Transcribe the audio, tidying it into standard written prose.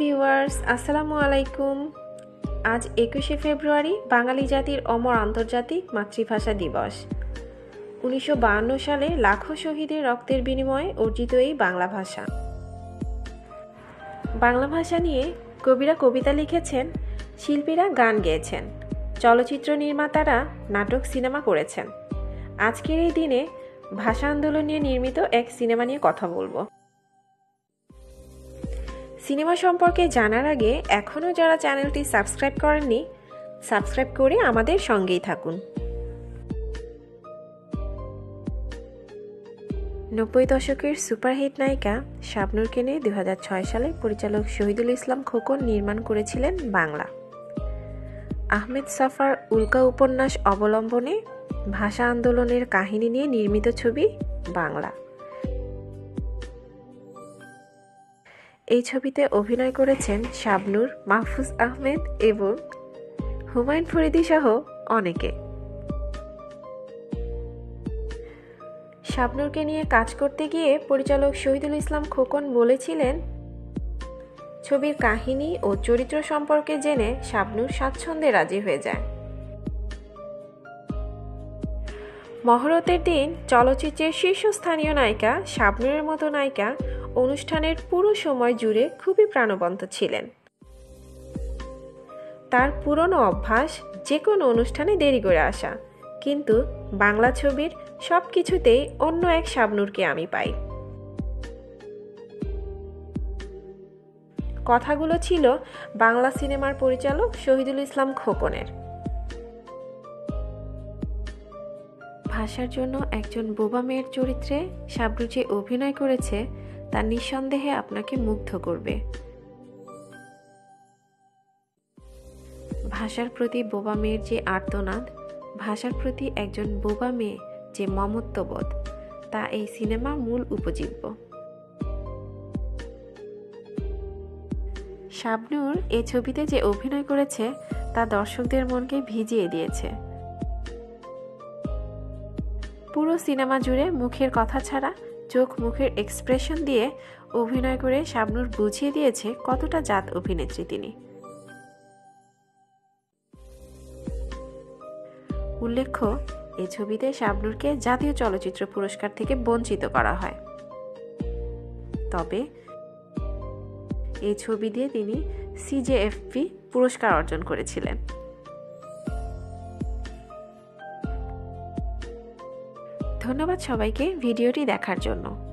Viewers, আসসালামু আলাইকুম। আজ 21শে ফেব্রুয়ারি বাঙালি জাতির অমর আন্তর্জাতিক মাতৃভাষা দিবস। 1952 সালে লাখো শহীদের রক্তের বিনিময়ে অর্জিত এই বাংলা ভাষা। বাংলা ভাষা নিয়ে কবিরা কবিতা লিখেছেন, শিল্পীরা গান গেয়েছেন, চলচ্চিত্র নির্মাতারা নাটক সিনেমা করেছেন। আজকের এই দিনে ভাষা আন্দোলন নিয়ে নির্মিত এক সিনেমা নিয়ে কথা বলবো। সিনেমা সম্পর্কে জানার আগে এখনও যারা চ্যানেলটি সাবস্ক্রাইব করেননি, সাবস্ক্রাইব করে আমাদের সঙ্গেই থাকুন। 90-এর দশকের সুপারহিট নায়িকা শাবনূরকে নিয়ে 2006 সালে পরিচালক শহীদুল ইসলাম খোকন নির্মাণ করেছিলেন বাংলা। আহমেদ জাফর উল্কা উপন্যাস অবলম্বনে ভাষা আন্দোলনের কাহিনী নিয়ে নির্মিত ছবি বাংলা। এই ছবিতে অভিনয় করেছেন শাবনূর, মাহফুজ আহমেদ এবং হুমায়ুন ফরিদি সহ অনেকে। শাবনূরকে নিয়ে কাজ করতে গিয়ে পরিচালক শহীদুল ইসলাম খোকন বলেছিলেন, ছবির কাহিনী ও চরিত্র সম্পর্কে জেনে শাবনূর স্বাচ্ছন্দ্যে রাজি হয়ে যায়। মহরতের দিন চলচ্চিত্রের শীর্ষস্থানীয় নায়িকা শাবনূরের মতো নায়িকা অনুষ্ঠানের পুরো সময় জুড়ে খুবই প্রাণবন্ত ছিলেন। তার পুরনো অভ্যাস যে কোনো অনুষ্ঠানে দেরি করে আসা, কিন্তু বাংলা ছবির সব কিছুতেই অন্য এক শাবনূরকে আমি পাই। কথাগুলো ছিল বাংলা সিনেমার পরিচালক শহীদুল ইসলাম খোকনের। ভাষার জন্য একজন বোবা মেয়ের চরিত্রে শাবনূর যে অভিনয় করেছে, তা নিঃসন্দেহে আপনাকে মুগ্ধ করবে। ভাষার প্রতি বোবা মেয়ের যে আর্তনাদ, ভাষার প্রতি একজন বোবা মেয়ে যে মমত্ববোধ, তা এই সিনেমার মূল উপজীব্য। শাবনূর এই ছবিতে যে অভিনয় করেছে, তা দর্শকদের মনকে ভিজিয়ে দিয়েছে। পুরো সিনেমা জুড়ে মুখের কথা ছাড়া চোখ মুখের এক্সপ্রেশন দিয়ে অভিনয় করে শাবনূর বুঝিয়ে দিয়েছে কতটা জাত অভিনেত্রী তিনি। উল্লেখ্য, এই ছবিতে শাবনূরকে জাতীয় চলচ্চিত্র পুরস্কার থেকে বঞ্চিত করা হয়, তবে এই ছবি দিয়ে তিনি CJFP পুরস্কার অর্জন করেছিলেন। ধন্যবাদ সবাইকে ভিডিওটি দেখার জন্য।